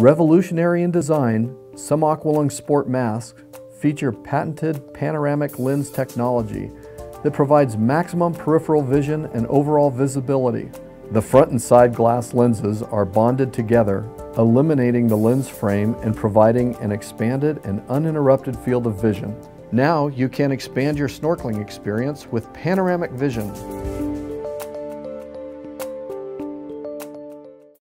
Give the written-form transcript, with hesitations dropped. Revolutionary in design, some Aqua Lung Sport masks feature patented panoramic lens technology that provides maximum peripheral vision and overall visibility. The front and side glass lenses are bonded together, eliminating the lens frame and providing an expanded and uninterrupted field of vision. Now you can expand your snorkeling experience with panoramic vision.